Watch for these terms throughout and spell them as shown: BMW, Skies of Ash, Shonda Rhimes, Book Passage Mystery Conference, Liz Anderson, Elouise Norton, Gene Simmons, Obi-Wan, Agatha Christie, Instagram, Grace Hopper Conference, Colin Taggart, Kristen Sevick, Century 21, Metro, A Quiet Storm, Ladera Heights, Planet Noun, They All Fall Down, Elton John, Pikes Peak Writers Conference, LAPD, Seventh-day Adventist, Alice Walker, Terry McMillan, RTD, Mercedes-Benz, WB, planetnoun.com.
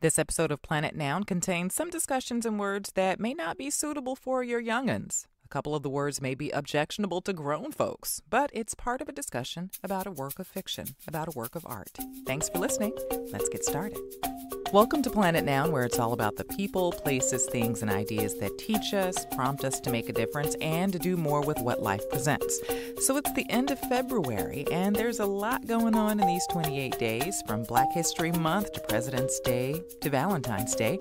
This episode of Planet Noun contains some discussions and words that may not be suitable for your young'uns. A couple of the words may be objectionable to grown folks, but it's part of a discussion about a work of fiction, about a work of art. Thanks for listening. Let's get started. Welcome to Planet Noun, where it's all about the people, places, things, and ideas that teach us, prompt us to make a difference, and to do more with what life presents. So it's the end of February, and there's a lot going on in these 28 days, from Black History Month to President's Day to Valentine's Day.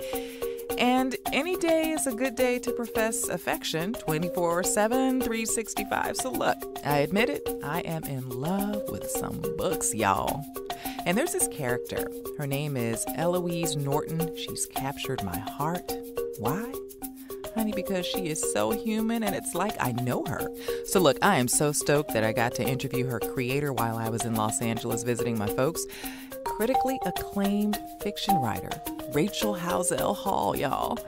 And any day is a good day to profess affection, 24/7, 365. So look, I admit it, I am in love with some books, y'all. And there's this character. Her name is Elouise Norton. She's captured my heart. Why? Honey, because she is so human and it's like I know her. So look, I am so stoked that I got to interview her creator while I was in Los Angeles visiting my folks. Critically acclaimed fiction writer Rachel Howzell Hall, y'all.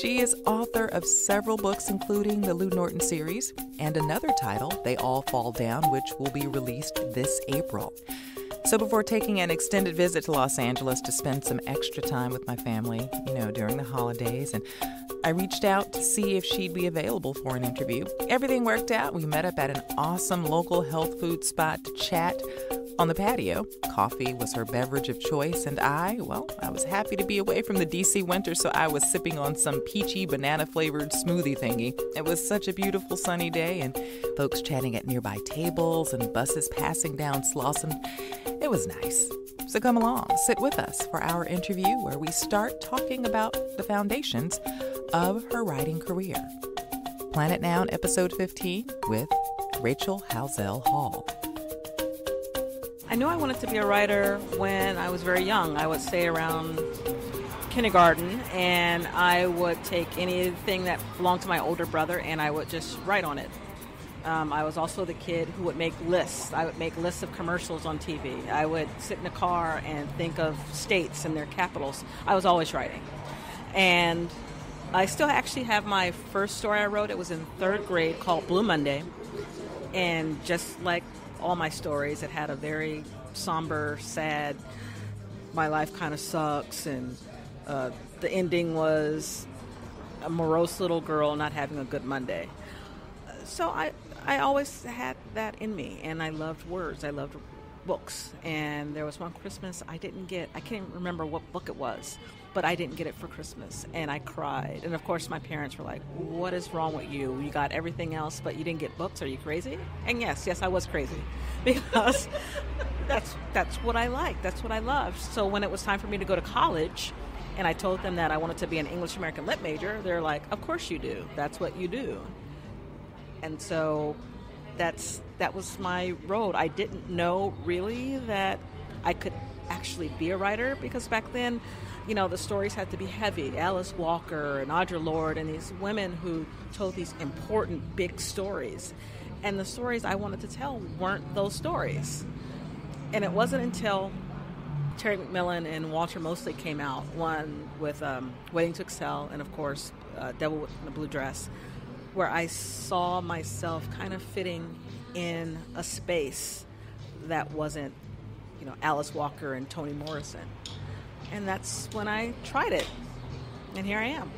She is author of several books, including the Lou Norton series and another title, They All Fall Down, which will be released this April. So before taking an extended visit to Los Angeles to spend some extra time with my family, during the holidays, and I reached out to see if she'd be available for an interview. Everything worked out. We met up at an awesome local health food spot to chat on the patio. Coffee was her beverage of choice, and I was happy to be away from the DC winter, so I was sipping on some peachy banana-flavored smoothie thingy. It was such a beautiful sunny day, and folks chatting at nearby tables and buses passing down Slauson. It was nice. So come along, sit with us for our interview where we start talking about the foundations of her writing career. Planet Noun, Episode 15 with Rachel Howzell Hall. I knew I wanted to be a writer when I was very young. I would say around kindergarten, and I would take anything that belonged to my older brother and I would just write on it. I was also the kid who would make lists. I would make lists of commercials on TV. I would sit in a car and think of states and their capitals. I was always writing. And I still actually have my first story I wrote. It was in third grade, called Blue Monday. And just like all my stories, it had a very somber, sad, my life kind of sucks, and the ending was a morose little girl not having a good Monday. So I always had that in me, and I loved words, I loved books, and there was one Christmas I can't even remember what book it was, but I didn't get it for Christmas, and I cried, and of course my parents were like, what is wrong with you? You got everything else, but you didn't get books, are you crazy? And yes, I was crazy, because that's what I liked, that's what I loved. So when it was time for me to go to college, and I told them that I wanted to be an English American Lit major, they're like, of course you do, that's what you do. And so that was my road. I didn't know really that I could actually be a writer, because back then, the stories had to be heavy. Alice Walker and Audre Lorde and these women who told these important big stories. And the stories I wanted to tell weren't those stories. And it wasn't until Terry McMillan and Walter Mosley came out, one with Waiting to Excel and, of course, Devil in a Blue Dress, where I saw myself kind of fitting in a space that wasn't, Alice Walker and Toni Morrison. And that's when I tried it. And here I am.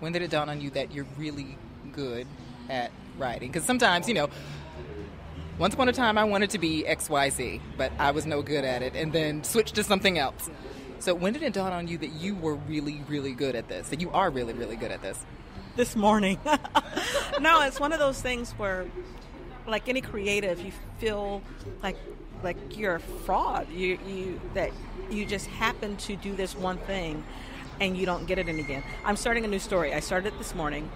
When did it dawn on you that you're really good at writing? Because sometimes, once upon a time I wanted to be XYZ, but I was no good at it, and then switched to something else. So when did it dawn on you that you were really, really good at this? That you are really, really good at this? This morning. No, it's one of those things where, like any creative, you feel like you're a fraud. You that you just happen to do this one thing, and you don't get it in again. I'm starting a new story. I started it this morning,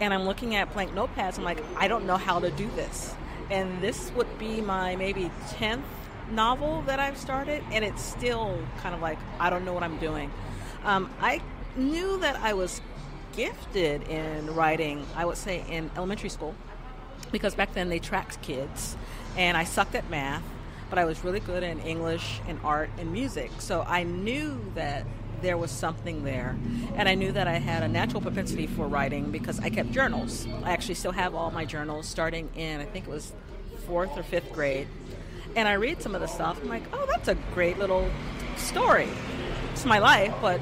and I'm looking at blank notepads. I'm like, I don't know how to do this. And this would be my maybe 10th novel that I've started, and it's still kind of like I don't know what I'm doing. I knew that I was gifted in writing, I would say, in elementary school, because back then they tracked kids, and I sucked at math, but I was really good in English and art and music. So I knew that there was something there, and I knew that I had a natural propensity for writing because I kept journals. I actually still have all my journals starting in, I think it was 4th or 5th grade, and I read some of the stuff. I'm like, oh, that's a great little story. It's my life, but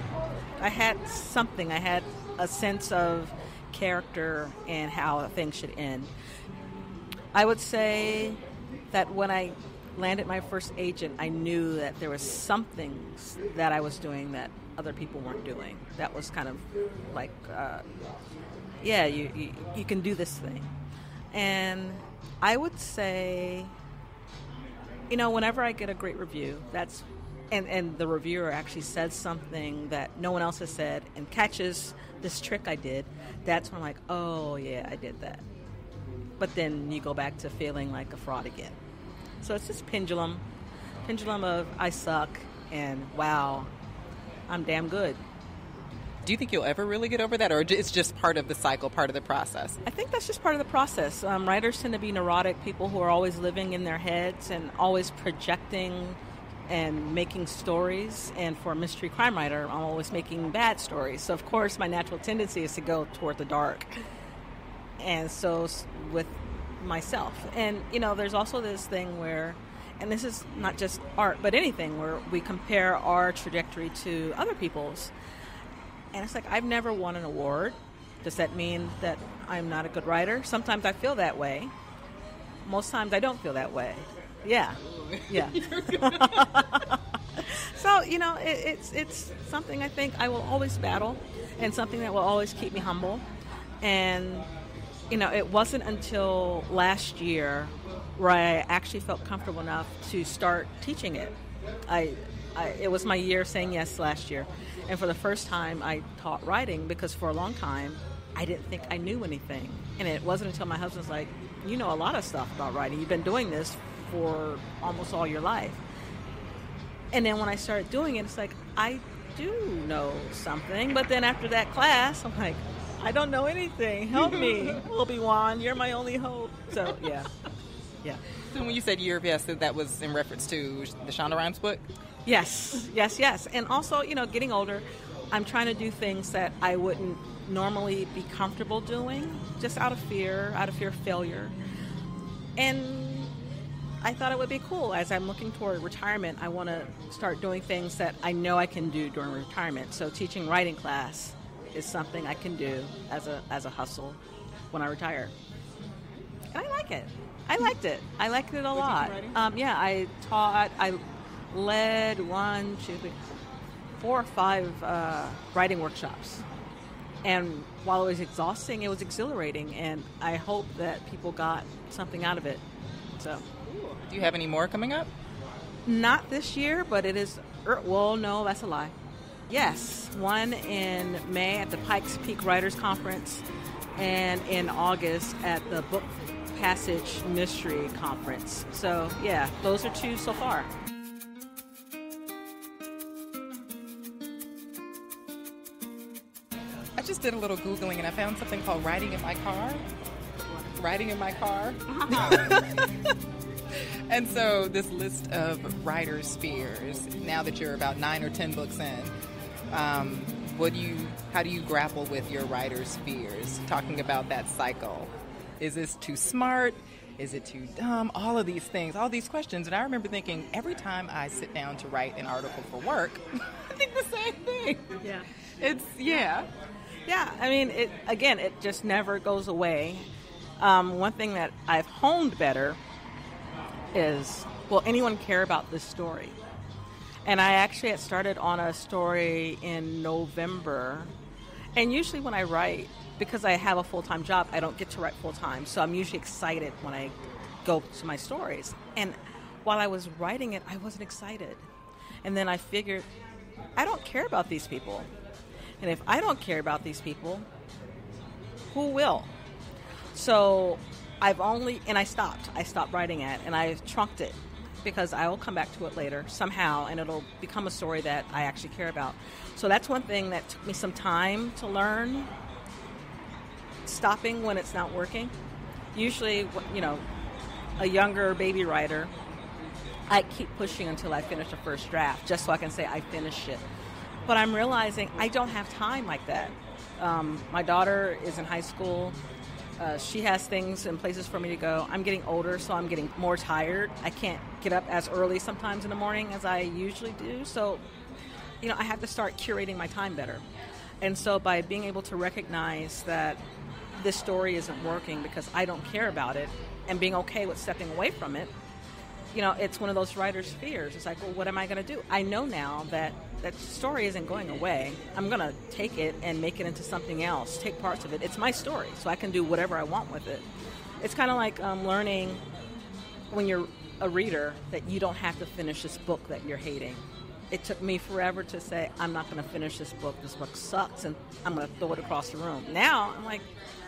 I had something. I had a sense of character and how things should end. I would say that when I landed my first agent, I knew that there was something that I was doing that other people weren't doing. That was kind of like, yeah, you can do this thing. And I would say, you know, whenever I get a great review, that's and the reviewer actually says something that no one else has said and catches this trick I did, that's when I'm like, oh yeah, I did that. But then you go back to feeling like a fraud again. So it's this pendulum of I suck and wow, I'm damn good. Do you think you'll ever really get over that, or it's just part of the cycle, part of the process? I think that's just part of the process. Writers tend to be neurotic people who are always living in their heads and always projecting and making stories. And for a mystery crime writer, I'm always making bad stories. So, of course, my natural tendency is to go toward the dark. And so with myself. And, you know, there's also this thing where, and this is not just art, but anything, where we compare our trajectory to other people's. And it's like, I've never won an award. Does that mean that I'm not a good writer? Sometimes I feel that way. Most times I don't feel that way. Yeah. Yeah. So, you know, it's something I think I will always battle, and something that will always keep me humble. And, you know, it wasn't until last year where I actually felt comfortable enough to start teaching it. It was my year saying yes last year. And for the first time, I taught writing, because for a long time, I didn't think I knew anything. And it wasn't until my husband's like, you know a lot of stuff about writing. You've been doing this for almost all your life. And then when I started doing it, it's like, I do know something. But then after that class, I'm like, I don't know anything. Help me, Obi-Wan. You're my only hope. So, yeah. Yeah. So when you said year of yes, that was in reference to the Shonda Rhimes book? Yes, yes, yes. And also, you know, getting older, I'm trying to do things that I wouldn't normally be comfortable doing, just out of fear of failure. And I thought it would be cool. As I'm looking toward retirement, I want to start doing things that I know I can do during retirement. So teaching writing class is something I can do as a hustle when I retire. And I like it. I liked it. I liked it a lot. Yeah, I taught. I led 4 or 5 writing workshops, and while it was exhausting, it was exhilarating, and I hope that people got something out of it. So, do you have any more coming up? Not this year, but it is. Well, no, that's a lie. Yes, one in May at the Pikes Peak Writers Conference, and in August at the Book Passage Mystery Conference. So, yeah, those are 2 so far. I just did a little Googling, and I found something called Riding in My Car. Riding in My Car. And so this list of writer's fears, now that you're about 9 or 10 books in, how do you grapple with your writer's fears? Talking about that cycle. Is this too smart? Is it too dumb? All of these things, all these questions. And I remember thinking, every time I sit down to write an article for work, I think the same thing. Yeah. It's, yeah. Yeah, I mean, it just never goes away. One thing that I've honed better is, will anyone care about this story? And I actually had started on a story in November. And usually when I write, because I have a full-time job, I don't get to write full-time. So I'm usually excited when I go to my stories. And while I was writing it, I wasn't excited. And then I figured, I don't care about these people. And if I don't care about these people, who will? So I stopped. I stopped writing it, and I trunked it, because I will come back to it later somehow, and it'll become a story that I actually care about. So that's one thing that took me some time to learn, stopping when it's not working. Usually, you know, a younger baby writer, I keep pushing until I finish the first draft, just so I can say I finished it. But I'm realizing I don't have time like that. My daughter is in high school. She has things and places for me to go. I'm getting older, so I'm getting more tired. I can't get up as early sometimes in the morning as I usually do. So you know, I had to start curating my time better. And so by being able to recognize that this story isn't working because I don't care about it, and being okay with stepping away from it, you know, it's one of those writer's fears. It's like, well, what am I going to do? I know now that that story isn't going away. I'm going to take it and make it into something else, take parts of it. It's my story, so I can do whatever I want with it. It's kind of like learning when you're a reader that you don't have to finish this book that you're hating. It took me forever to say, I'm not going to finish this book. This book sucks, and I'm going to throw it across the room. Now, I'm like,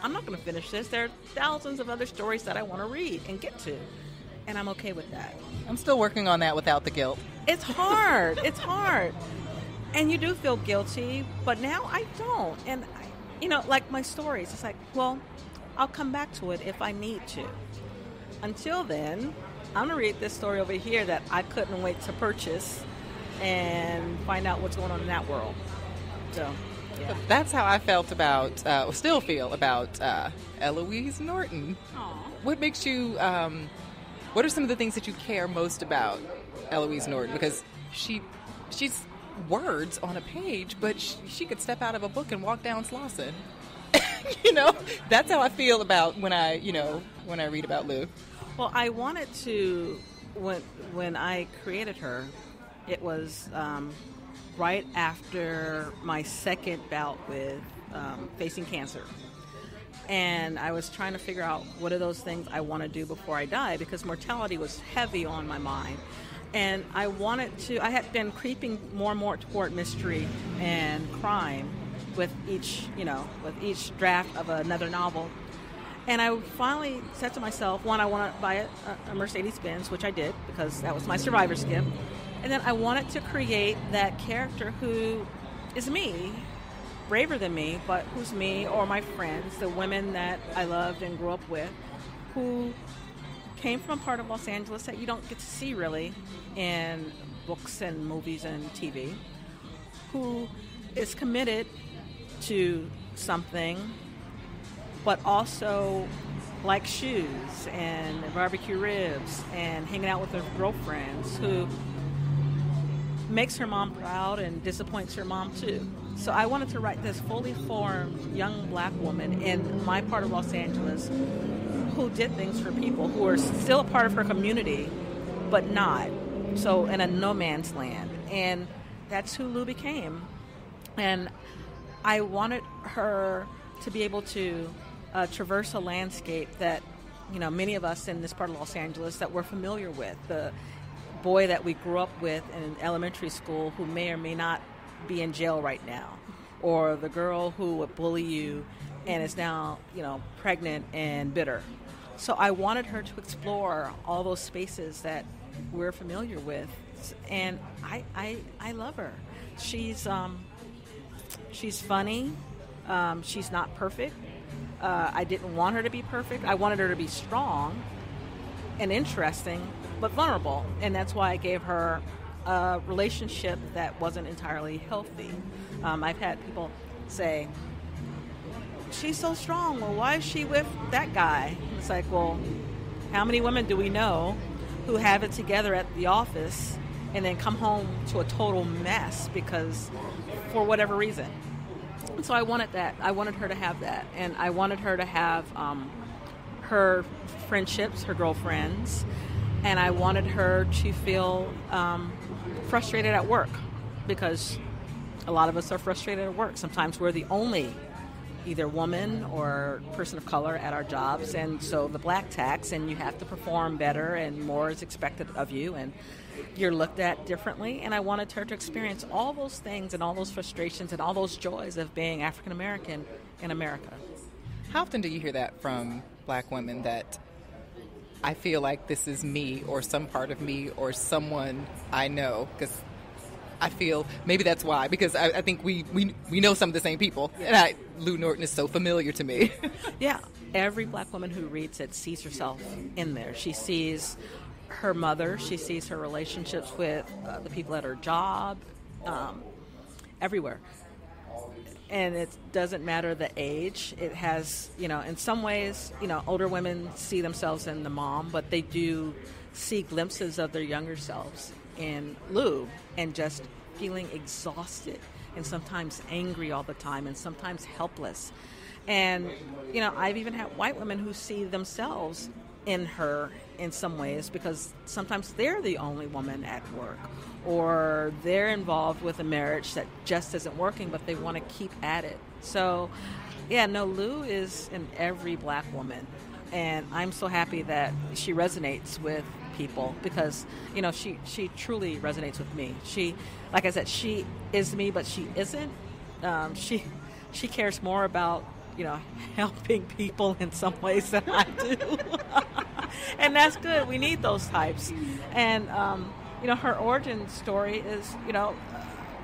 I'm not going to finish this. There are thousands of other stories that I want to read and get to. And I'm okay with that. I'm still working on that without the guilt. It's hard. It's hard. And you do feel guilty, but now I don't. And, you know, like my stories, it's like, well, I'll come back to it if I need to. Until then, I'm going to read this story over here that I couldn't wait to purchase and find out what's going on in that world. So, yeah. That's how I felt about, still feel about Elouise Norton. Aww. What makes you... what are some of the things that you care most about Elouise Norton? Because she's words on a page, but she could step out of a book and walk down Slauson. You know, that's how I feel about when I read about Lou. Well, I wanted to, when I created her, it was right after my second bout with facing cancer. And I was trying to figure out what are those things I want to do before I die, because mortality was heavy on my mind. And I had been creeping more and more toward mystery and crime with each draft of another novel. And I finally said to myself, one, I want to buy a Mercedes-Benz, which I did, because that was my survivor's gift. And then I wanted to create that character who is me, braver than me, but who's me or my friends, the women that I loved and grew up with, who came from a part of Los Angeles that you don't get to see really in books and movies and TV, who is committed to something, but also likes shoes and barbecue ribs and hanging out with her girlfriends, who makes her mom proud and disappoints her mom too. So I wanted to write this fully formed young black woman in my part of Los Angeles who did things for people, who are still a part of her community, but not. So in a no man's land. And that's who Lou became. And I wanted her to be able to traverse a landscape that, you know, many of us in this part of Los Angeles that we're familiar with. The boy that we grew up with in elementary school who may or may not be in jail right now, or the girl who would bully you and is now, you know, pregnant and bitter. So I wanted her to explore all those spaces that we're familiar with, and I love her. She's funny. She's not perfect. I didn't want her to be perfect. I wanted her to be strong and interesting, but vulnerable, and that's why I gave her a relationship that wasn't entirely healthy. I've had people say, she's so strong, well, why is she with that guy? It's like, well, how many women do we know who have it together at the office and then come home to a total mess because for whatever reason? And so I wanted that. I wanted her to have that. And I wanted her to have her friendships, her girlfriends, and I wanted her to feel frustrated at work, because a lot of us are frustrated at work. Sometimes we're the only either woman or person of color at our jobs, and so the black tax, and you have to perform better and more is expected of you, and you're looked at differently. And I wanted her to experience all those things and all those frustrations and all those joys of being African American in America. How often do you hear that from black women, that I feel like this is me, or some part of me, or someone I know? Because I feel maybe that's why, because I think we know some of the same people, and Lou Norton is so familiar to me. Yeah, every black woman who reads it sees herself in there. She sees her mother, she sees her relationships with the people at her job, everywhere. And it doesn't matter the age. It has, you know, in some ways, you know, older women see themselves in the mom, but they do see glimpses of their younger selves in Lou, and just feeling exhausted and sometimes angry all the time and sometimes helpless. And, you know, I've even had white women who see themselves in her in some ways, because sometimes they're the only woman at work, or they're involved with a marriage that just isn't working, but they want to keep at it. So, yeah, no, Lou is in every black woman. And I'm so happy that she resonates with people, because, you know, she truly resonates with me. She, like I said, she is me, but she isn't. She cares more about, you know, helping people in some ways than I do. And that's good. We need those types. And, you know, her origin story is, you know,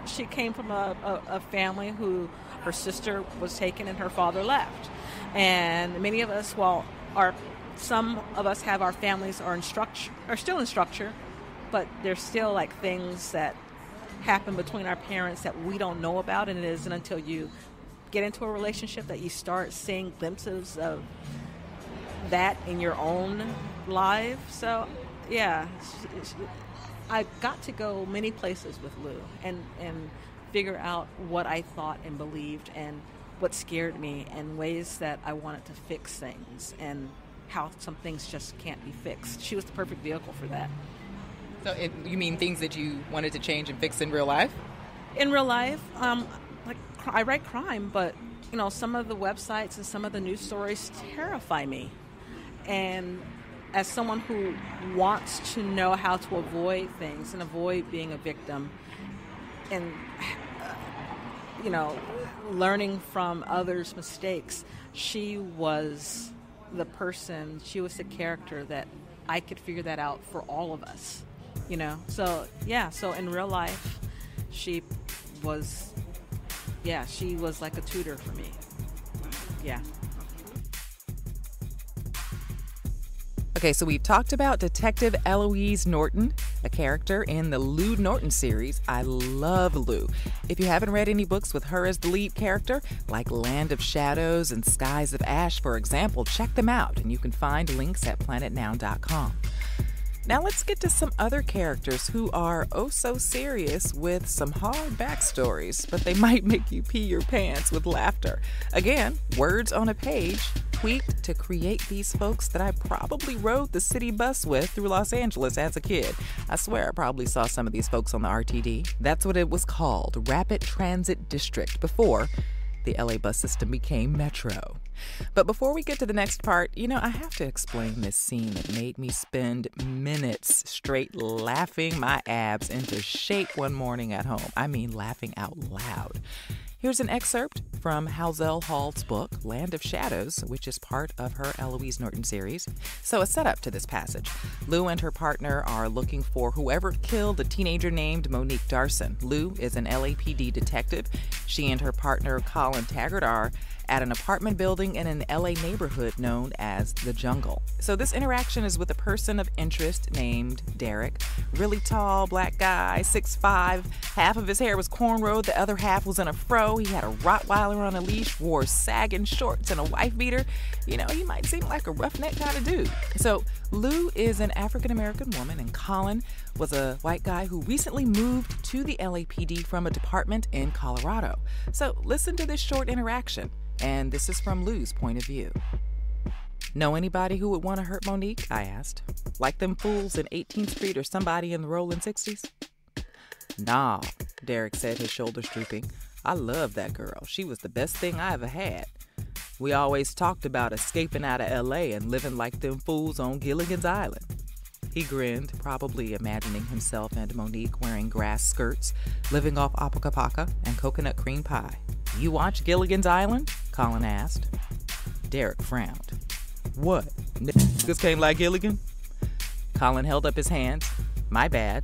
she came from a family who her sister was taken and her father left. And many of us, while some of us have our families are still in structure, but there's still like things that happen between our parents that we don't know about, and it isn't until you get into a relationship that you start seeing glimpses of that in your own life. So, yeah, I got to go many places with Lou and figure out what I thought and believed and what scared me and ways that I wanted to fix things and how some things just can't be fixed. She was the perfect vehicle for that. So you mean things that you wanted to change and fix in real life? In real life, like I write crime, but, you know, some of the websites and some of the news stories terrify me. And as someone who wants to know how to avoid things and avoid being a victim and, you know, learning from others' mistakes, she was the person, she was the character that I could figure that out for all of us, you know. So, yeah, so in real life, she was like a tutor for me. Yeah. Okay, so we've talked about Detective Elouise Norton, a character in the Lou Norton series. I love Lou. If you haven't read any books with her as the lead character, like Land of Shadows and Skies of Ash, for example, check them out, and you can find links at planetnoun.com. Now let's get to some other characters who are oh so serious with some hard backstories, but they might make you pee your pants with laughter. Again, words on a page, tweaked to create these folks that I probably rode the city bus with through Los Angeles as a kid. I swear I probably saw some of these folks on the RTD. That's what it was called, Rapid Transit District, before the LA bus system became Metro. But before we get to the next part, you know, I have to explain this scene that made me spend minutes straight laughing my abs into shape one morning at home. I mean, laughing out loud. Here's an excerpt from Howzell Hall's book, Land of Shadows, which is part of her Elouise Norton series. So a setup to this passage. Lou and her partner are looking for whoever killed a teenager named Monique Darson. Lou is an LAPD detective. She and her partner, Colin Taggart, are at an apartment building in an LA neighborhood known as The Jungle. So this interaction is with a person of interest named Derek. Really tall, black guy, 6'5". Half of his hair was cornrowed, the other half was in a fro. He had a Rottweiler on a leash, wore sagging shorts and a wife beater. You know, he might seem like a roughneck kind of dude. So Lou is an African-American woman, and Colin was a white guy who recently moved to the LAPD from a department in Colorado. So listen to this short interaction. And this is from Lou's point of view. Know anybody who would want to hurt Monique? I asked. Like them fools in 18th Street or somebody in the rolling 60s? Nah, Derek said, his shoulders drooping. I love that girl. She was the best thing I ever had. We always talked about escaping out of LA and living like them fools on Gilligan's Island. He grinned, probably imagining himself and Monique wearing grass skirts, living off apacapaca and coconut cream pie. You watch Gilligan's Island? Colin asked. Derek frowned. What? This came like Gilligan? Colin held up his hands. My bad.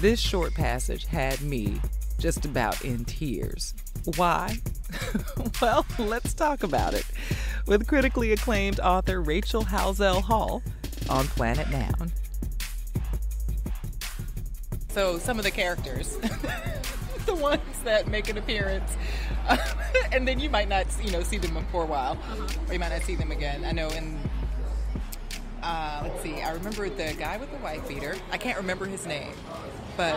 This short passage had me just about in tears. Why? Well, let's talk about it. With critically acclaimed author Rachel Howzell Hall on Planet Noun. So some of the characters. The ones that make an appearance, and then you might not, you know, see them for a while, or you might not see them again. I know in, let's see, I remember the guy with the wife beater. I can't remember his name, But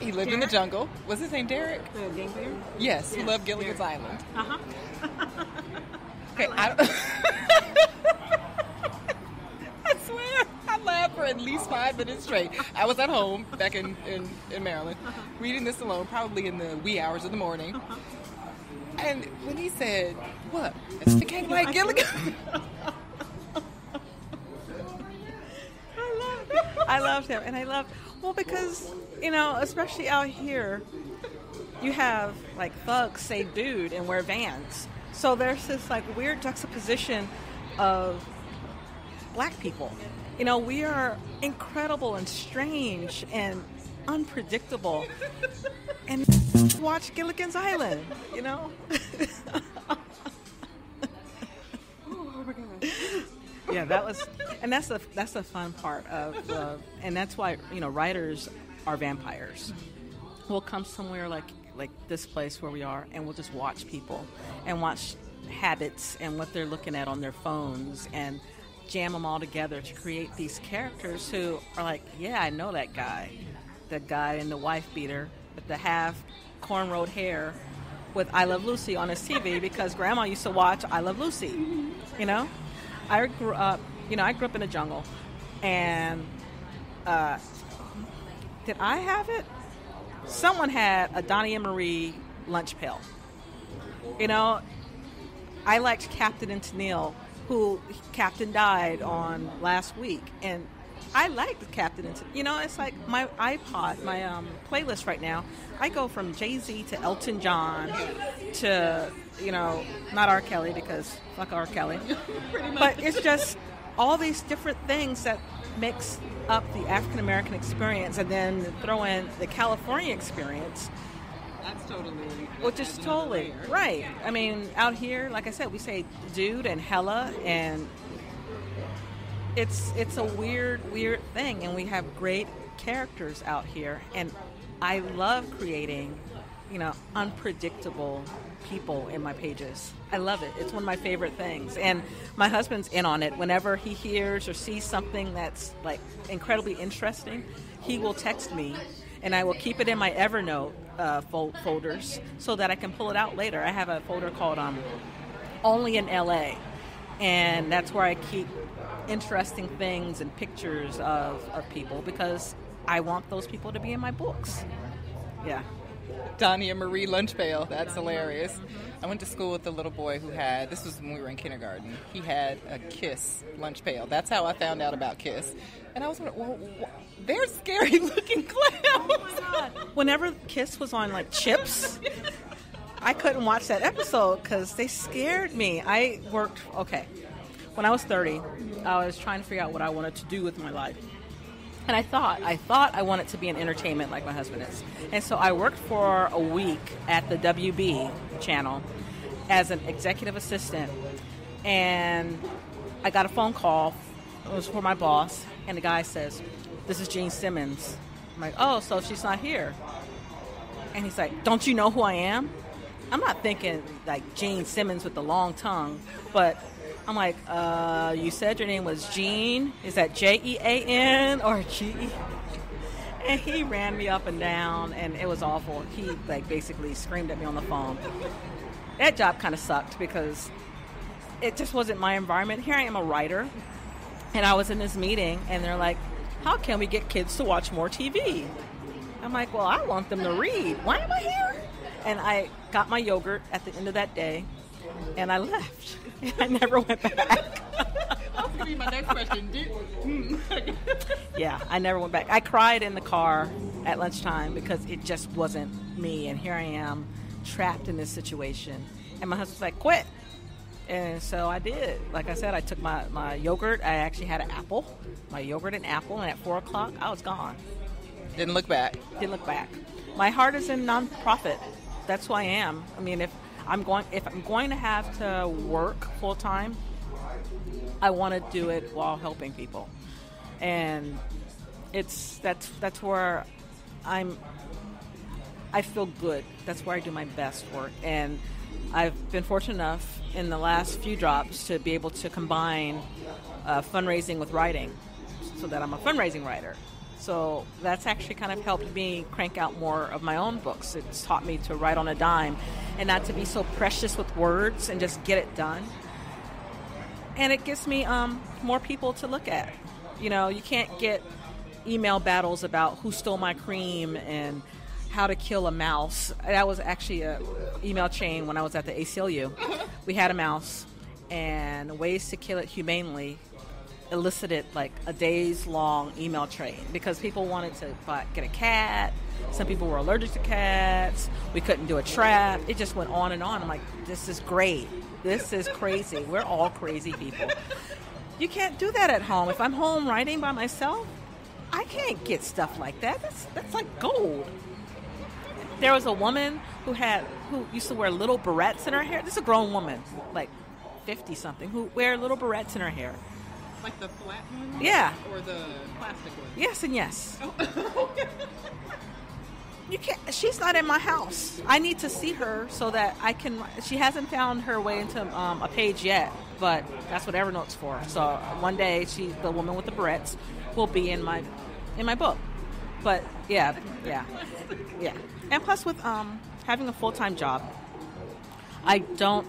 he lived in the jungle. Was his name Derek? Ganglion? Yes, he loved Gilligan's Island. Okay, I swear, I laughed for at least 5 minutes straight. I was at home back in Maryland, reading this alone, probably in the wee hours of the morning. And when he said, "What? It's the King Light Gilligan." I loved him, and I loved, well, because, you know, especially out here, you have, like, thugs say dude and wear Vans. So there's this, like, weird juxtaposition of black people. You know, we are incredible and strange and unpredictable. And watch Gilligan's Island, you know? Oh, my God. Yeah, that was, and that's the fun part of, and that's why, you know, writers are vampires. We'll come somewhere like this place where we are, and we'll just watch people, and watch habits and what they're looking at on their phones, and jam them all together to create these characters who are like, yeah, I know that guy, the guy in the wife beater with the half cornrowed hair, with I Love Lucy on his TV because Grandma used to watch I Love Lucy, you know. I grew up in the jungle, and did I have it? Someone had a Donnie and Marie lunch pail. You know, I liked Captain and Tennille, who Captain died on last week, and I liked Captain and Tennille. You know, it's like my iPod, my playlist right now. I go from Jay-Z to Elton John to, you know, not R. Kelly because fuck R. Kelly. But it's just all these different things that mix up the African-American experience, and then throw in the California experience. That's totally... Which is totally, right. I mean, out here, like I said, we say dude and hella, and it's a weird, weird thing, and we have great characters out here, and I love creating, you know, unpredictable people in my pages. I love it. It's one of my favorite things. And my husband's in on it. Whenever he hears or sees something that's like incredibly interesting, he will text me, and I will keep it in my Evernote folders so that I can pull it out later. I have a folder called Only in LA, and that's where I keep interesting things and pictures of people, because I want those people to be in my books. Yeah. Donnie and Marie lunch pail. That's hilarious. I went to school with a little boy who had, this was when we were in kindergarten, he had a KISS lunch pail. That's how I found out about KISS. And I was like, well, they're scary looking clowns. Oh my God. Whenever KISS was on, like, Chips, I couldn't watch that episode because they scared me. When I was 30, I was trying to figure out what I wanted to do with my life. And I thought I wanted to be in entertainment like my husband is. And so I worked for a week at the WB channel as an executive assistant. And I got a phone call. It was for my boss. And the guy says, "This is Gene Simmons." I'm like, "Oh, so she's not here." And he's like, "Don't you know who I am?" I'm not thinking like Gene Simmons with the long tongue, but I'm like, you said your name was Jean. Is that Jean or G? And he ran me up and down, and it was awful. He basically screamed at me on the phone. That job kind of sucked because it just wasn't my environment. Here I am, a writer, and I was in this meeting, and they're like, "How can we get kids to watch more TV?" I'm like, "Well, I want them to read. Why am I here?" And I got my yogurt at the end of that day, and I left. I never went back. That's going to be my next question. Yeah, I never went back. I cried in the car at lunchtime because it just wasn't me. And here I am, trapped in this situation. And my husband's like, "Quit." And so I did. Like I said, I took my yogurt. I actually had an apple, my yogurt and apple. And at 4 o'clock, I was gone. Didn't look back. Didn't look back. My heart is in nonprofit. That's who I am. I mean, if I'm going to have to work full-time, I want to do it while helping people. And that's where I feel good. That's where I do my best work. And I've been fortunate enough in the last few drops to be able to combine fundraising with writing, so that I'm a fundraising writer. So that's actually kind of helped me crank out more of my own books. It's taught me to write on a dime and not to be so precious with words and just get it done. And it gives me more people to look at. You know, you can't get email battles about who stole my cream and how to kill a mouse. That was actually an email chain when I was at the ACLU. We had a mouse, and ways to kill it humanely elicited like a days-long email train because people wanted to get a cat. Some people were allergic to cats. We couldn't do a trap. It just went on and on. I'm like, this is great. This is crazy. We're all crazy people. You can't do that at home. If I'm home writing by myself, I can't get stuff like that. That's like gold. There was a woman who used to wear little barrettes in her hair. This is a grown woman, like 50-something, who wear little barrettes in her hair. Like the flat one? Yeah. Or the plastic one? Yes and yes. Oh. You can't. She's not in my house. I need to see her so that I can. She hasn't found her way into a page yet, but that's what Evernote's for. So one day, the woman with the barrettes will be in my book. But yeah. And plus, with having a full-time job, I don't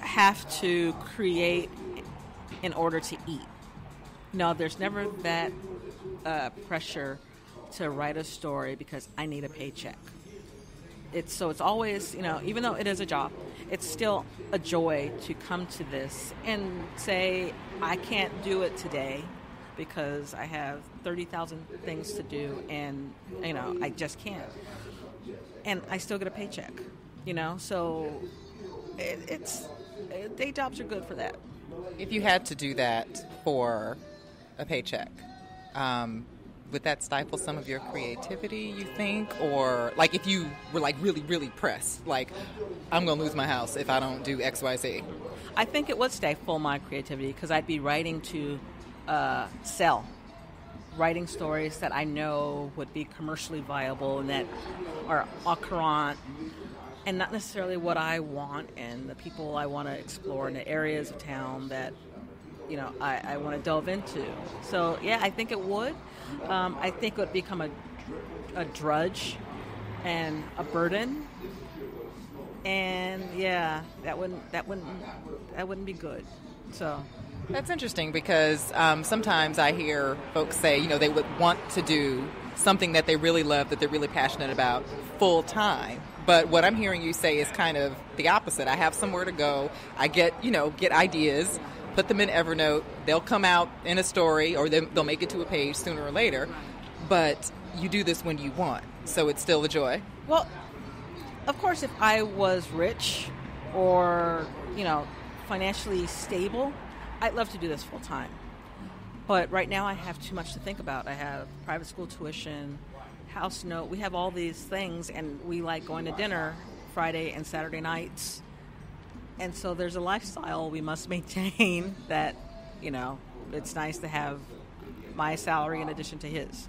have to create in order to eat. No, there's never that pressure to write a story because I need a paycheck. It's always, you know, even though it is a job, it's still a joy to come to this and say, I can't do it today because I have 30,000 things to do and, you know, I just can't. And I still get a paycheck, you know, so day jobs are good for that. If you had to do that for a paycheck, would that stifle some of your creativity, you think? Or, like, if you were, like, really, really pressed, like, I'm going to lose my house if I don't do X, Y, Z? I think it would stifle my creativity because I'd be writing to sell, writing stories that I know would be commercially viable and that are au courant and not necessarily what I want and the people I want to explore and the areas of town that, you know, I want to delve into. So, yeah, I think it would. I think it would become a drudge and a burden. And, yeah, that wouldn't be good. So that's interesting because sometimes I hear folks say, you know, they would want to do something that they really love, that they're really passionate about full time. But what I'm hearing you say is kind of the opposite. I have somewhere to go. I get ideas, put them in Evernote. They'll come out in a story or they'll make it to a page sooner or later. But you do this when you want. So it's still a joy. Well, of course, if I was rich or, you know, financially stable, I'd love to do this full time. But right now I have too much to think about. I have private school tuition, house note. We have all these things, and we like going to dinner Friday and Saturday nights. And so there's a lifestyle we must maintain that, you know, it's nice to have my salary in addition to his.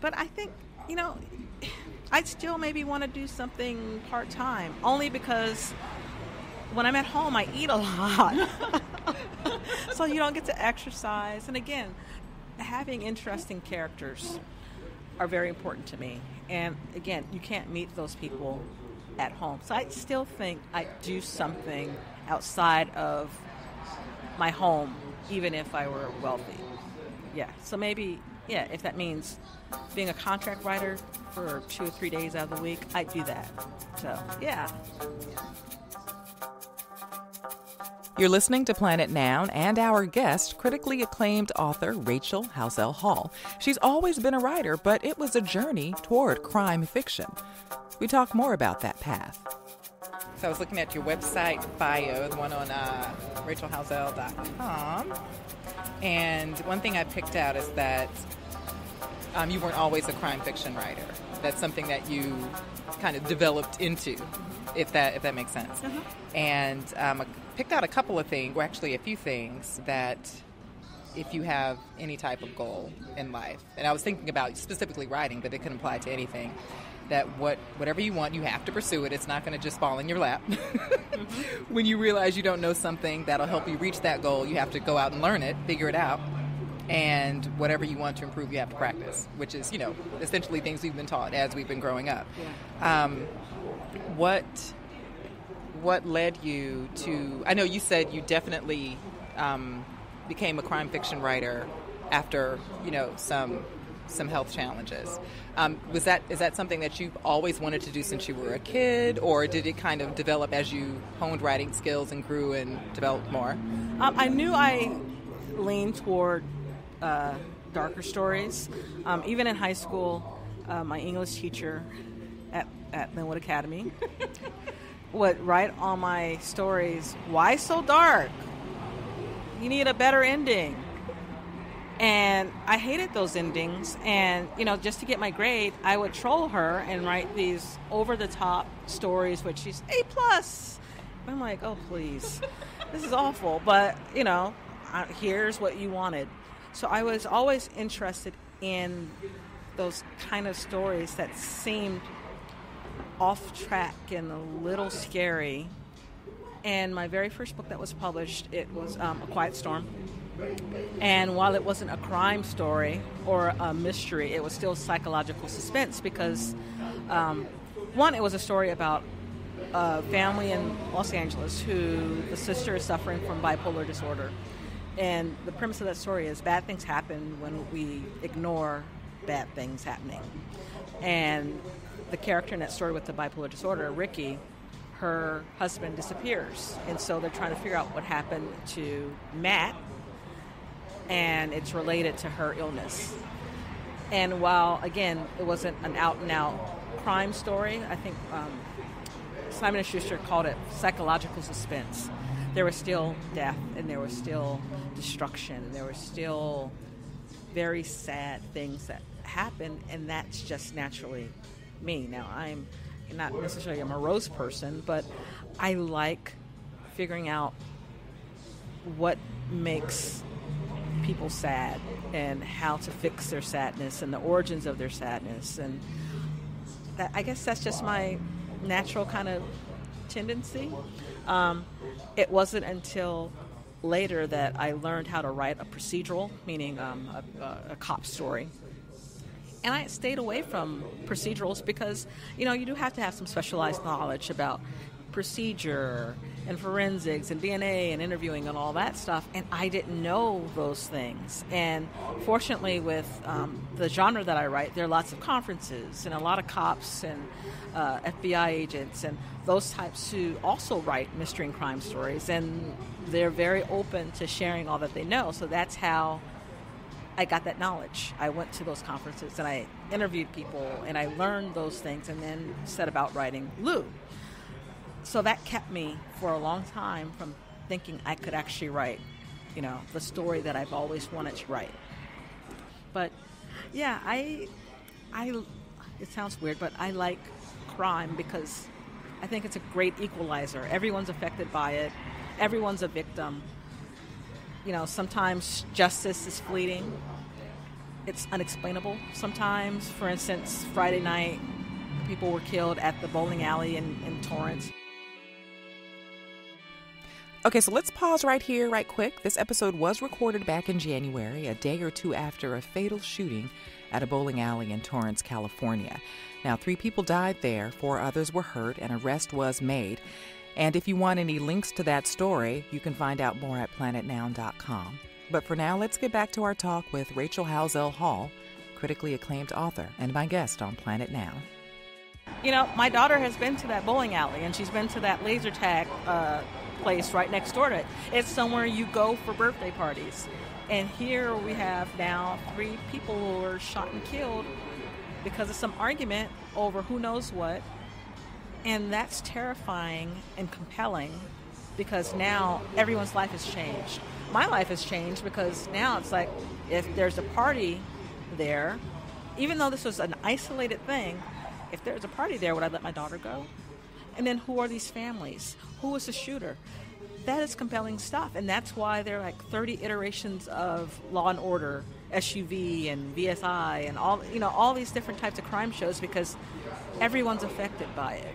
But I think, you know, I'd still maybe want to do something part-time, only because when I'm at home, I eat a lot. So you don't get to exercise. And again, having interesting characters are very important to me. And again, you can't meet those people at home. So I still think I do something outside of my home, even if I were wealthy. Yeah, so maybe, yeah, if that means being a contract writer for 2 or 3 days out of the week, I'd do that. So, yeah. You're listening to Planet Noun and our guest, critically acclaimed author Rachel Howzell Hall. She's always been a writer, but it was a journey toward crime fiction. We talk more about that path. So I was looking at your website bio, the one on RachelHowzell.com, and one thing I picked out is that you weren't always a crime fiction writer. That's something that you kind of developed into, if that makes sense. Uh-huh. And picked out a couple of things, or actually a few things, that if you have any type of goal in life, and I was thinking about specifically writing, but it can apply to anything, that whatever you want, you have to pursue it. It's not going to just fall in your lap. Mm-hmm. When you realize you don't know something that'll help you reach that goal, you have to go out and learn it, figure it out. And whatever you want to improve, you have to practice, which is, you know, essentially things we've been taught as we've been growing up. Yeah. What led you to, I know you said you definitely became a crime fiction writer after, you know, some health challenges. Is that something that you've always wanted to do since you were a kid, or did it kind of develop as you honed writing skills and grew and developed more? I knew I leaned toward darker stories. Even in high school, my English teacher at Lynwood Academy would write on my stories, "Why so dark? You need a better ending." And I hated those endings. And, you know, just to get my grade, I would troll her and write these over-the-top stories, which she's A+. I'm like, oh, please. This is awful. But, you know, here's what you wanted. So I was always interested in those kind of stories that seemed off track and a little scary. And my very first book that was published, it was A Quiet Storm. And while it wasn't a crime story or a mystery, it was still psychological suspense because, one, it was a story about a family in Los Angeles who the sister is suffering from bipolar disorder. And the premise of that story is bad things happen when we ignore bad things happening. And the character in that story with the bipolar disorder, Ricky, her husband disappears. And so they're trying to figure out what happened to Matt, and it's related to her illness. And while, again, it wasn't an out-and-out crime story, I think Simon & Schuster called it psychological suspense. There was still death, and there was still destruction, and there were still very sad things that happened, and that's just naturally me. Now, I'm not necessarily a morose person, but I like figuring out what makes people sad and how to fix their sadness and the origins of their sadness, and that, I guess that's just my natural kind of tendency. It wasn't until later that I learned how to write a procedural, meaning a cop story. And I stayed away from procedurals because, you know, you do have to have some specialized knowledge about procedure and forensics and DNA and interviewing and all that stuff, and I didn't know those things. And fortunately, with the genre that I write, there are lots of conferences and a lot of cops and FBI agents and those types who also write mystery and crime stories, and they're very open to sharing all that they know. So that's how I got that knowledge. I went to those conferences and I interviewed people and I learned those things and then set about writing Lou. So that kept me for a long time from thinking I could actually write, you know, the story that I've always wanted to write. But yeah, I it sounds weird, but I like crime because I think it's a great equalizer. Everyone's affected by it. Everyone's a victim. You know, sometimes justice is fleeting. It's unexplainable sometimes. For instance, Friday night, people were killed at the bowling alley in Torrance. Okay, so let's pause right here, right quick. This episode was recorded back in January, a day or two after a fatal shooting at a bowling alley in Torrance, California. Now, 3 people died there, 4 others were hurt, an arrest was made. And if you want any links to that story, you can find out more at planetnoun.com. But for now, let's get back to our talk with Rachel Howzell Hall, critically acclaimed author and my guest on Planet Noun. You know, my daughter has been to that bowling alley, and she's been to that laser tag place right next door to it. It's somewhere you go for birthday parties. And here we have now 3 people who were shot and killed because of some argument over who knows what. And that's terrifying and compelling because now everyone's life has changed. My life has changed because now it's like if there's a party there, even though this was an isolated thing, if there's a party there, would I let my daughter go? And then who are these families? Who is the shooter? That is compelling stuff, and that's why there are like 30 iterations of Law & Order, SUV and VSI and all, you know, all these different types of crime shows because everyone's affected by it.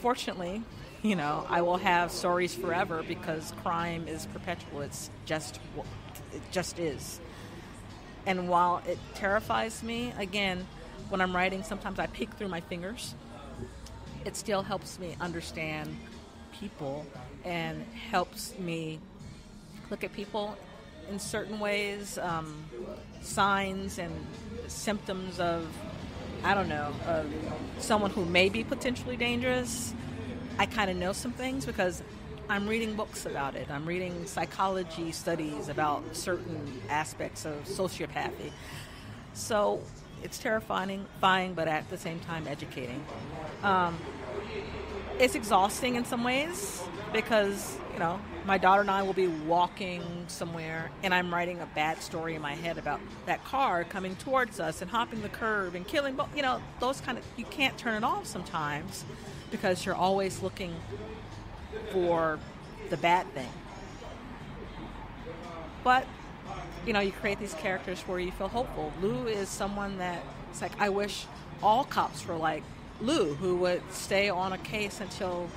Fortunately you know, I will have stories forever because crime is perpetual. It just is. And while it terrifies me, again, when I'm writing, sometimes I peek through my fingers. It still helps me understand people and helps me look at people in certain ways, signs and symptoms of, I don't know, of someone who may be potentially dangerous. I kind of know some things because I'm reading books about it. I'm reading psychology studies about certain aspects of sociopathy. So it's terrifying, but at the same time educating. It's exhausting in some ways because, you know, my daughter and I will be walking somewhere and I'm writing a bad story in my head about that car coming towards us and hopping the curb and killing, you know, those kind of, you can't turn it off sometimes because you're always looking for the bad thing. But, you know, you create these characters where you feel hopeful. Lou is someone that, it's like, I wish all cops were like Lou, who would stay on a case until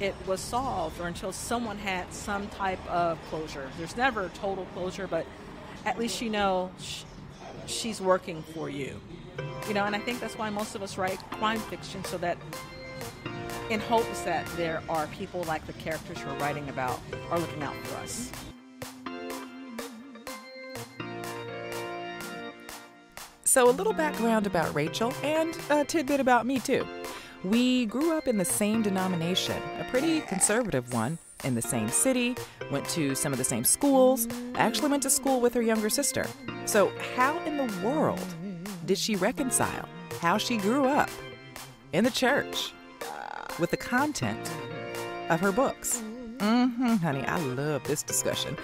it was solved or until someone had some type of closure. There's never total closure, but at least you know she's working for you. You know, and I think that's why most of us write crime fiction, so that in hopes that there are people like the characters we're writing about are looking out for us. So a little background about Rachel and a tidbit about me too. We grew up in the same denomination, a pretty conservative one, in the same city, went to some of the same schools, actually went to school with her younger sister. So how in the world did she reconcile how she grew up in the church with the content of her books? Honey, I love this discussion.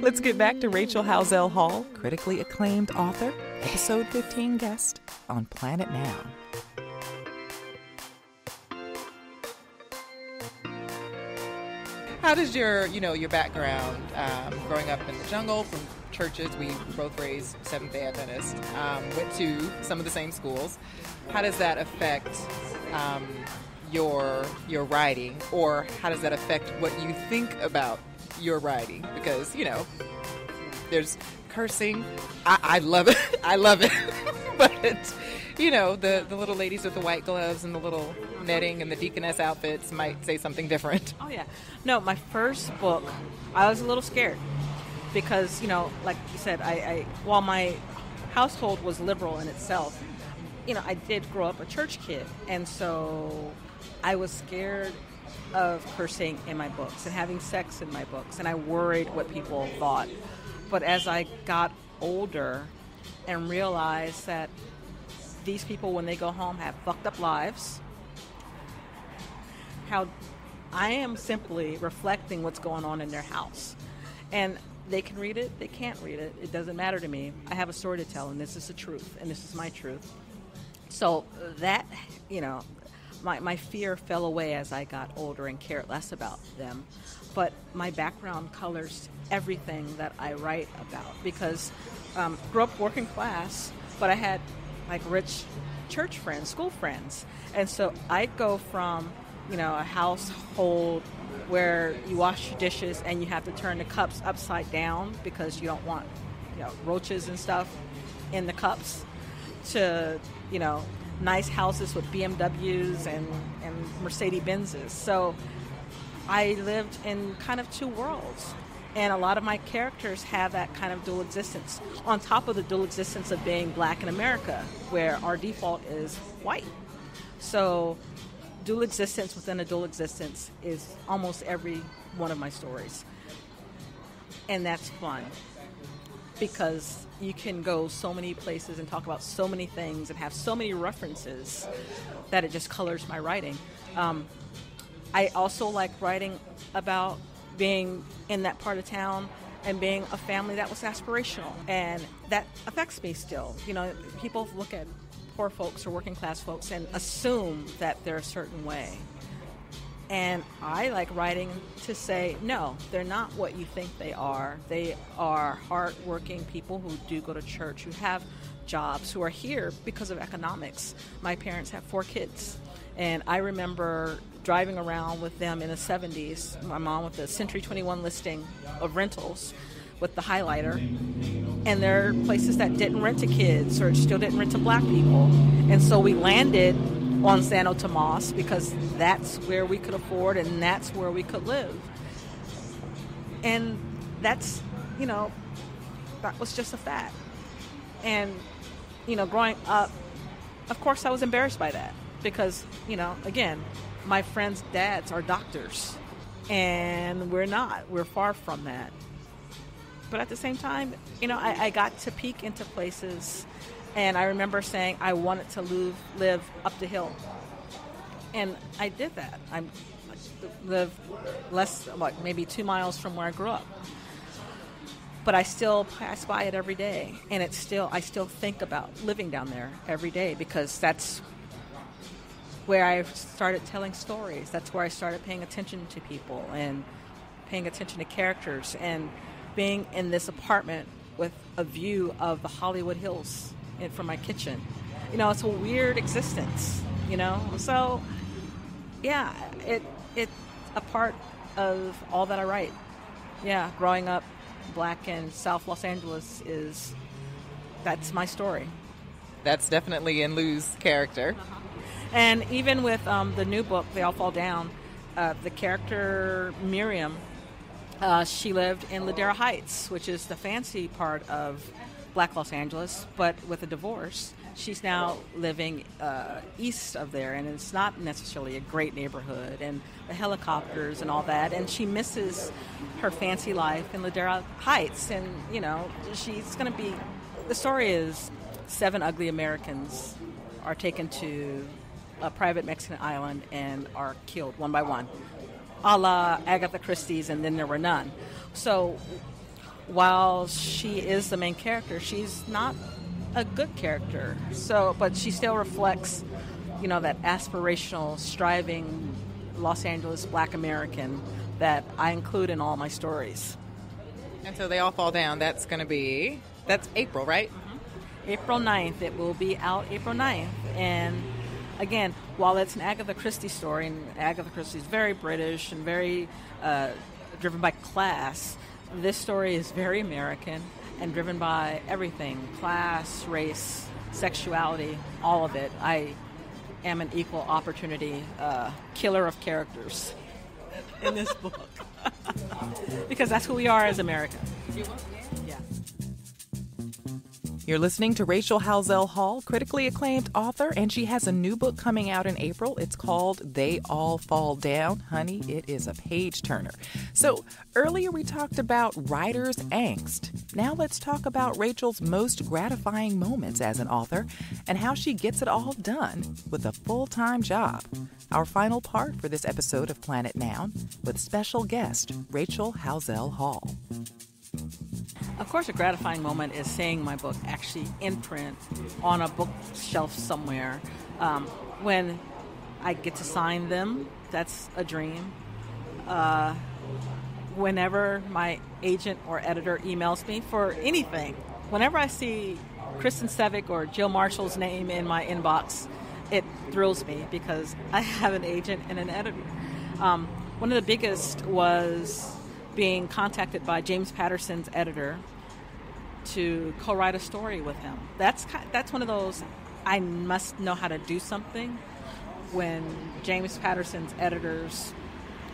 Let's get back to Rachel Howzell Hall, critically acclaimed author, episode 15 guest on Planet Noun. How does your, you know, your background, growing up in the jungle, from churches, we both raised Seventh-day Adventist, went to some of the same schools, how does that affect your writing, or how does that affect what you think about your writing? Because, you know, there's cursing. I love it. I love it. But, you know, the little ladies with the white gloves and the little netting and the deaconess outfits might say something different. Oh, yeah. No, my first book, I was a little scared because, you know, like you said, while my household was liberal in itself, you know, I did grow up a church kid, and so I was scared of cursing in my books and having sex in my books, and I worried what people thought. But as I got older and realized that these people, when they go home, have fucked up lives, how I am simply reflecting what's going on in their house. And they can read it, they can't read it, it doesn't matter to me. I have a story to tell, and this is the truth, and this is my truth. So that, you know, my fear fell away as I got older and cared less about them. But my background colors everything that I write about, because grew up working class, but I had like rich church friends, school friends. And so I'd go from, you know, a household where you wash your dishes and you have to turn the cups upside down because you don't want, you know, roaches and stuff in the cups, to, you know, nice houses with BMWs and Mercedes-Benzes. So I lived in kind of two worlds. And a lot of my characters have that kind of dual existence, on top of the dual existence of being black in America, where our default is white. So dual existence within a dual existence is almost every one of my stories. And that's fun, because you can go so many places and talk about so many things and have so many references that it just colors my writing. I also like writing about being in that part of town and being a family that was aspirational, and that affects me still. You know, people look at poor folks or working class folks and assume that they're a certain way. And I like writing to say, no, they're not what you think they are. They are hardworking people who do go to church, who have jobs, who are here because of economics. My parents have 4 kids, And I remember driving around with them in the 70s, my mom with the Century 21 listing of rentals with the highlighter. And there are places that didn't rent to kids or still didn't rent to black people. And so we landed on Santo Tomas because that's where we could afford and that's where we could live. And that's, you know, that was just a fact. And, you know, growing up, of course I was embarrassed by that because, you know, again, my friends' dads are doctors and we're not. We're far from that. But at the same time, you know, I got to peek into places, and I remember saying I wanted to live up the hill. And I did that. I live less, like maybe 2 miles from where I grew up. But I still pass by it every day, and it's still, I still think about living down there every day because that's where I started telling stories. That's where I started paying attention to people and paying attention to characters and being in this apartment with a view of the Hollywood Hills from my kitchen. You know, it's a weird existence, you know? So, yeah, it's a part of all that I write. Yeah, growing up black in South Los Angeles is, that's my story. That's definitely in Lou's character. Uh-huh. And even with the new book, They All Fall Down, the character Miriam, she lived in Ladera Heights, which is the fancy part of black Los Angeles, but with a divorce, she's now living east of there, and it's not necessarily a great neighborhood, and the helicopters and all that, and she misses her fancy life in Ladera Heights, and, you know, she's going to be... The story is 7 ugly Americans are taken to a private Mexican island and are killed one by one, a la Agatha Christie's And Then There Were None. So while she is the main character, she's not a good character. So, but she still reflects, you know, that aspirational, striving Los Angeles black American that I include in all my stories. And so They All Fall Down, that's going to be, that's April, right? Mm-hmm. April 9th. It will be out April 9th. And again, while it's an Agatha Christie story, and Agatha Christie is very British and very driven by class, this story is very American and driven by everything, class, race, sexuality, all of it. I am an equal opportunity killer of characters in this book because that's who we are as Americans. Yeah. You're listening to Rachel Howzell Hall, critically acclaimed author, and she has a new book coming out in April. It's called They All Fall Down. Honey, it is a page-turner. So earlier we talked about writer's angst. Now let's talk about Rachel's most gratifying moments as an author and how she gets it all done with a full-time job. Our final part for this episode of Planet Noun with special guest Rachel Howzell Hall. Of course, a gratifying moment is seeing my book actually in print on a bookshelf somewhere. When I get to sign them, that's a dream. Whenever my agent or editor emails me for anything, whenever I see Kristen Sevick or Jill Marshall's name in my inbox, it thrills me because I have an agent and an editor. One of the biggest was being contacted by James Patterson's editor to co-write a story with him. That's one of those, I must know how to do something, when James Patterson's editors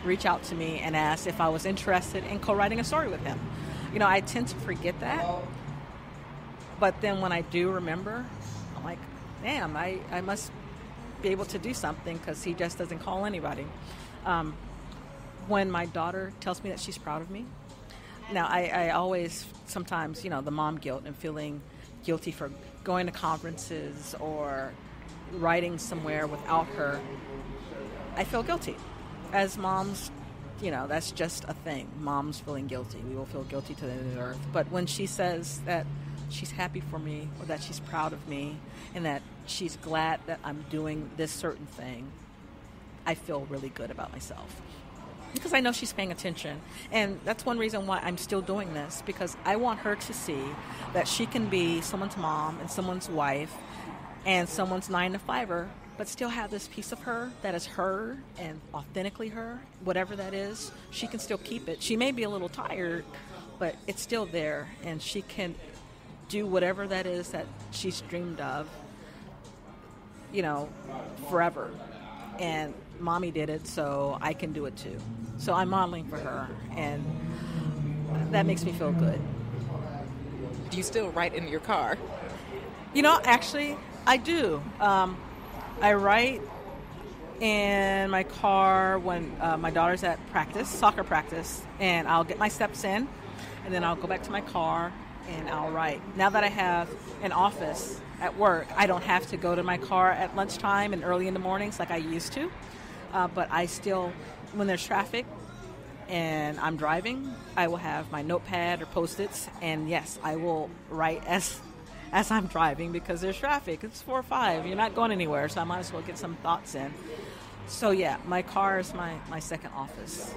reach out to me and ask if I was interested in co-writing a story with him. You know, I tend to forget that, but then when I do remember, I'm like, damn, I must be able to do something because he just doesn't call anybody. When my daughter tells me that she's proud of me. Now, I always, sometimes, you know, the mom guilt and feeling guilty for going to conferences or writing somewhere without her, I feel guilty. As moms, you know, that's just a thing. Moms feeling guilty. We will feel guilty to the end of the earth. But when she says that she's happy for me or that she's proud of me and that she's glad that I'm doing this certain thing, I feel really good about myself. Because I know she's paying attention. And that's one reason why I'm still doing this, because I want her to see that she can be someone's mom and someone's wife and someone's 9-to-5-er, but still have this piece of her that is her and authentically her. Whatever that is, she can still keep it. She may be a little tired, but it's still there, and she can do whatever that is that she's dreamed of, you know, forever. And Mommy did it, so I can do it too. So I'm modeling for her, and that makes me feel good. Do you still write in your car? You know, actually, I do. I write in my car when my daughter's at practice, soccer practice, and I'll get my steps in, and then I'll go back to my car, and I'll write. Now that I have an office at work, I don't have to go to my car at lunchtime and early in the mornings like I used to, but I still, when there's traffic and I'm driving, I will have my notepad or Post-its, and yes, I will write as I'm driving because there's traffic. It's 4 or 5. You're not going anywhere, so I might as well get some thoughts in. So yeah, my car is my second office.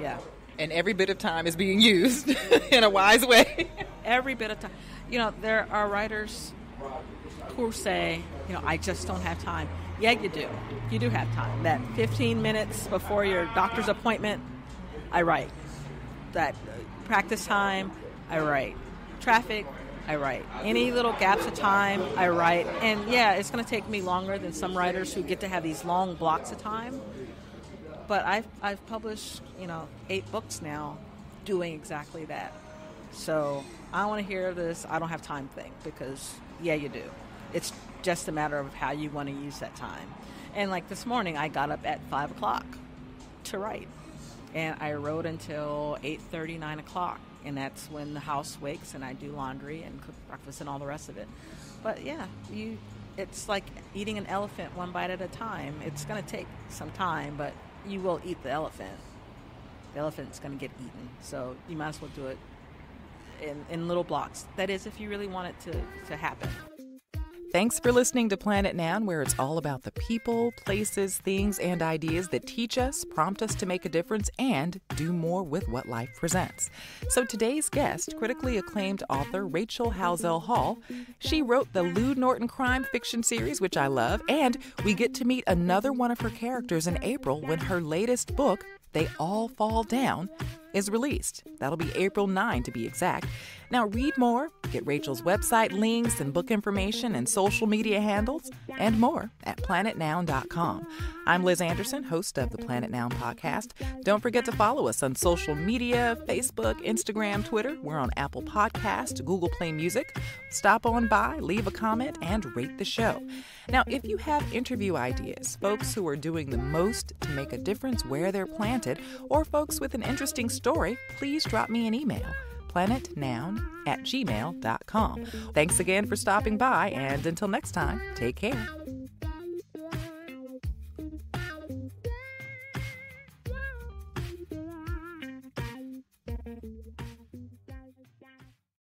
Yeah. And every bit of time is being used in a wise way. Every bit of time. You know, there are writers who say, you know, I just don't have time. Yeah, you do. You do have time. That 15 minutes before your doctor's appointment, I write. That practice time, I write. Traffic, I write. Any little gaps of time, I write. And yeah, it's going to take me longer than some writers who get to have these long blocks of time. But I've published, you know, 8 books now doing exactly that. So I want to hear this I don't have time thing, because yeah, you do. It's just a matter of how you want to use that time. And like this morning, I got up at 5 o'clock to write. And I wrote until 8:30, 9 o'clock. And that's when the house wakes and I do laundry and cook breakfast and all the rest of it. But yeah, it's like eating an elephant one bite at a time. It's going to take some time, but you will eat the elephant. The elephant's going to get eaten. So you might as well do it in little blocks. That is, if you really want it to happen. Thanks for listening to Planet Noun, where it's all about the people, places, things, and ideas that teach us, prompt us to make a difference, and do more with what life presents. So today's guest, critically acclaimed author Rachel Howzell Hall, she wrote the Lou Norton crime fiction series, which I love, and we get to meet another one of her characters in April when her latest book, They All Fall Down, is released. That'll be April 9 to be exact. Now read more, get Rachel's website links and book information and social media handles and more at planetnoun.com. I'm Liz Anderson, host of the Planet Noun podcast. Don't forget to follow us on social media, Facebook, Instagram, Twitter. We're on Apple Podcasts, Google Play Music. Stop on by, leave a comment, and rate the show. Now, if you have interview ideas, folks who are doing the most to make a difference where they're planted, or folks with an interesting story, please drop me an email, planetnoun@gmail.com. Thanks again for stopping by, and until next time, take care.